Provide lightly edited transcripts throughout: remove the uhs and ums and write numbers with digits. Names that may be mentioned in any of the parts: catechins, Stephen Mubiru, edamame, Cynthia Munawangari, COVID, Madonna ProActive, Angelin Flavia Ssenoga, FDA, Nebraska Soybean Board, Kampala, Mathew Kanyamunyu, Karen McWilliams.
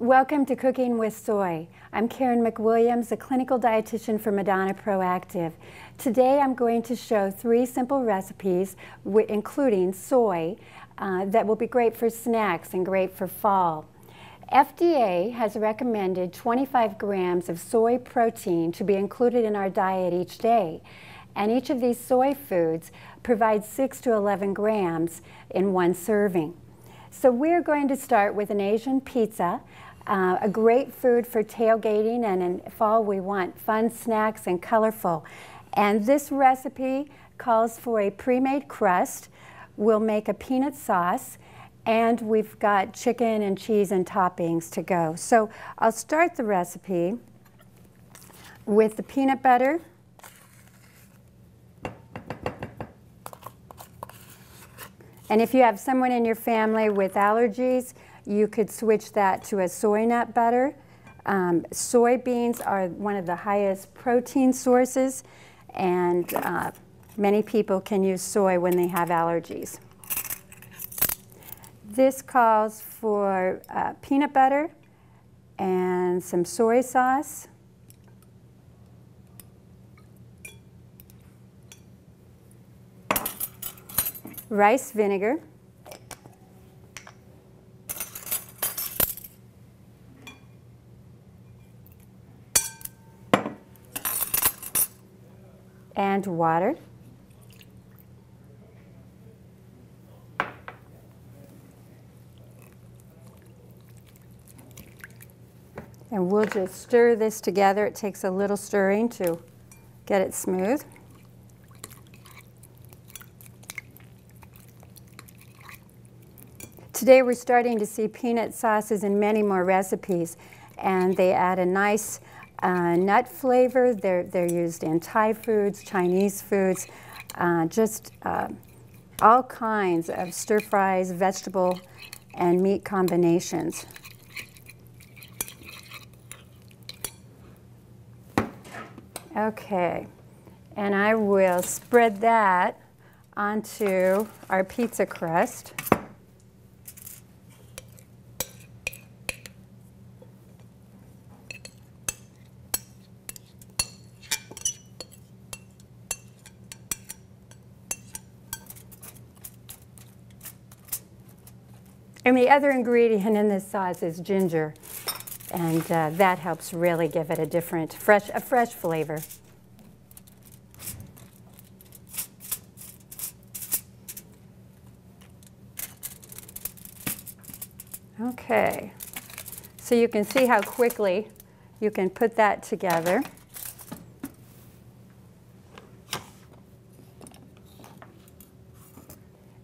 Welcome to Cooking with Soy. I'm Karen McWilliams, a clinical dietitian for Madonna ProActive. Today I'm going to show three simple recipes, including soy, that will be great for snacks and great for fall. FDA has recommended 25 grams of soy protein to be included in our diet each day. And each of these soy foods provides 6 to 11 grams in one serving. So we're going to start with an Asian pizza. A great food for tailgating, and in fall we want fun snacks and colorful. And this recipe calls for a pre-made crust. We'll make a peanut sauce, and we've got chicken and cheese and toppings to go. So I'll start the recipe with the peanut butter, and if you have someone in your family with allergies, you could switch that to a soy nut butter. Soybeans are one of the highest protein sources, and many people can use soy when they have allergies. This calls for peanut butter and some soy sauce. Rice vinegar, and water. And we'll just stir this together. It takes a little stirring to get it smooth. Today we're starting to see peanut sauces in many more recipes, and they add a nice nut flavor. They're used in Thai foods, Chinese foods, all kinds of stir fries, vegetable and meat combinations. Okay, and I will spread that onto our pizza crust. And the other ingredient in this sauce is ginger, and that helps really give it a different, fresh flavor. Okay, so you can see how quickly you can put that together.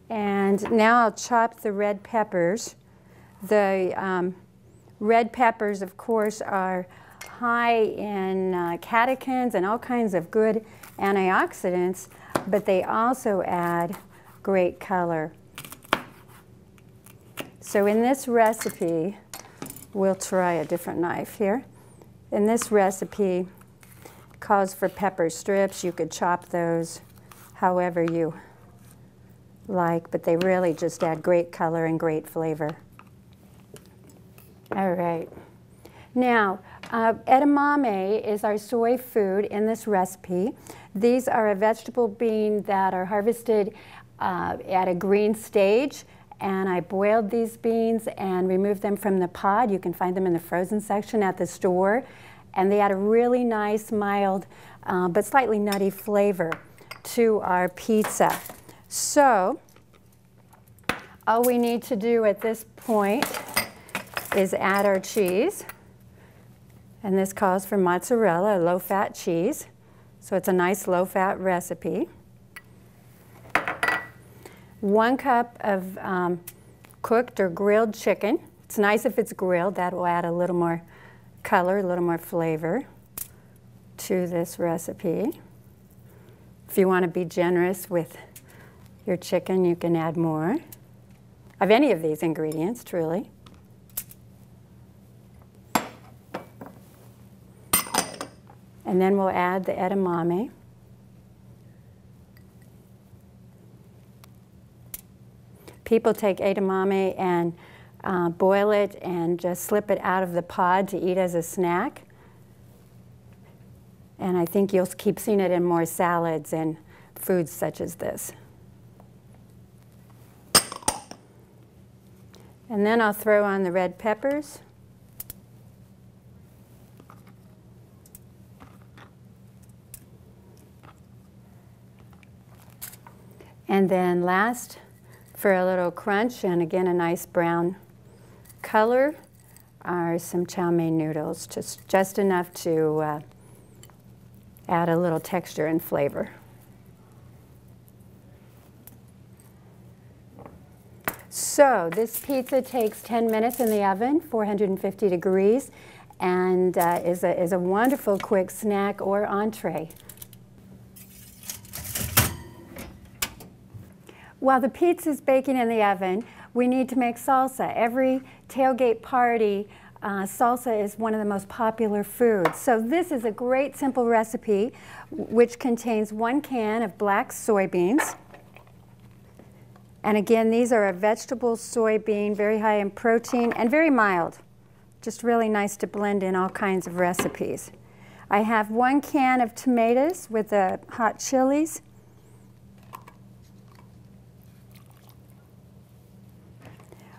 And now I'll chop the red peppers. The red peppers, of course, are high in catechins and all kinds of good antioxidants, but they also add great color. So in this recipe, we'll try a different knife here. In this recipe, it calls for pepper strips. You could chop those however you like, but they really just add great color and great flavor. All right. Now, edamame is our soy food in this recipe. These are a vegetable bean that are harvested at a green stage, and I boiled these beans and removed them from the pod. You can find them in the frozen section at the store, and they add a really nice, mild, but slightly nutty flavor to our pizza. So, all we need to do at this point is add our cheese, and this calls for mozzarella, a low-fat cheese, so it's a nice low-fat recipe. 1 cup of cooked or grilled chicken. It's nice if it's grilled, that will add a little more color, a little more flavor to this recipe. If you want to be generous with your chicken, you can add more of any of these ingredients, truly. And then we'll add the edamame. People take edamame and boil it, and just slip it out of the pod to eat as a snack. And I think you'll keep seeing it in more salads and foods such as this. And then I'll throw on the red peppers. And then last, for a little crunch and again a nice brown color, are some chow mein noodles, just enough to add a little texture and flavor. So this pizza takes 10 minutes in the oven, 450 degrees, and is a wonderful quick snack or entree. While the pizza's baking in the oven, we need to make salsa. Every tailgate party, salsa is one of the most popular foods. So this is a great simple recipe which contains 1 can of black soybeans. And again, these are a vegetable soybean, very high in protein and very mild. Just really nice to blend in all kinds of recipes. I have 1 can of tomatoes with the hot chilies.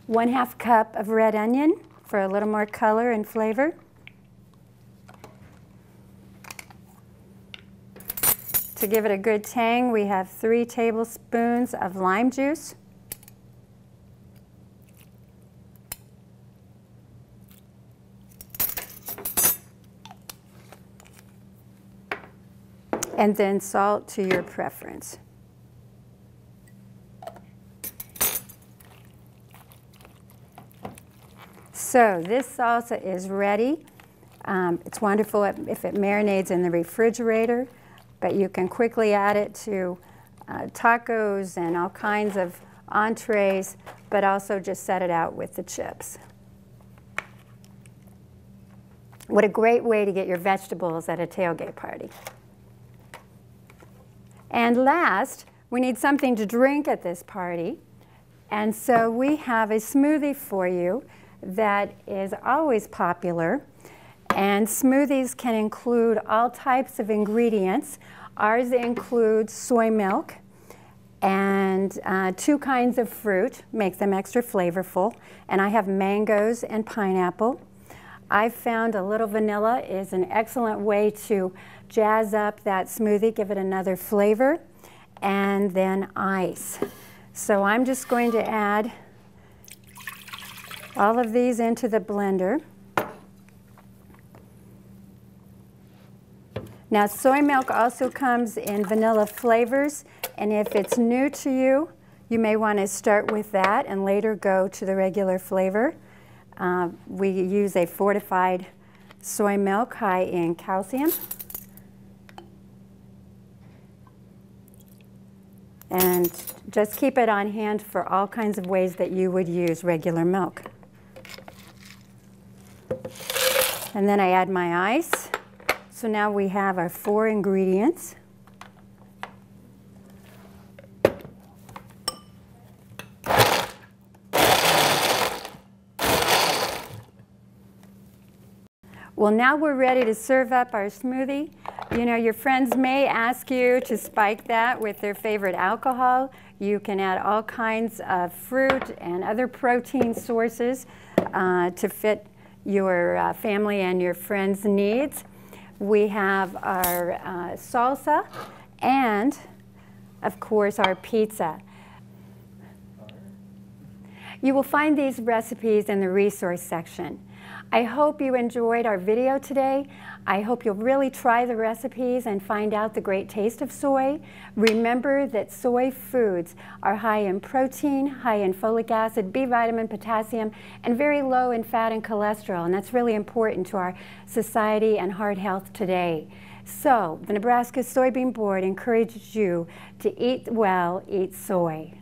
½ cup of red onion for a little more color and flavor. To give it a good tang, we have 3 tablespoons of lime juice. 1 salt to your preference. So this salsa is ready. It's wonderful if it marinades in the refrigerator, but you can quickly add it to tacos and all kinds of entrees, but also just set it out with the chips. What a great way to get your vegetables at a tailgate party. And last, we need something to drink at this party. And so we have a smoothie for you that is always popular, and smoothies can include all types of ingredients. Ours includes soy milk and 2 kinds of fruit, make them extra flavorful, and I have mangoes and pineapple. I've found a little vanilla is an excellent way to jazz up that smoothie, give it another flavor, and then ice. So I'm just going to add all of these into the blender. Now, soy milk also comes in vanilla flavors, and if it's new to you, you may want to start with that and later go to the regular flavor. We use a fortified soy milk high in calcium. And just keep it on hand for all kinds of ways that you would use regular milk. And then I add my ice. So now we have our 4 ingredients. Well, now we're ready to serve up our smoothie. You know, your friends may ask you to spike that with their favorite alcohol. You can add all kinds of fruit and other protein sources to fit your family and your friends' needs. We have our salsa and, of course, our pizza. You will find these recipes in the resource section. I hope you enjoyed our video today. I hope you'll really try the recipes and find out the great taste of soy. Remember that soy foods are high in protein, high in folic acid, B vitamin, potassium, and very low in fat and cholesterol, and that's really important to our society and heart health today. So the Nebraska Soybean Board encourages you to eat well, eat soy.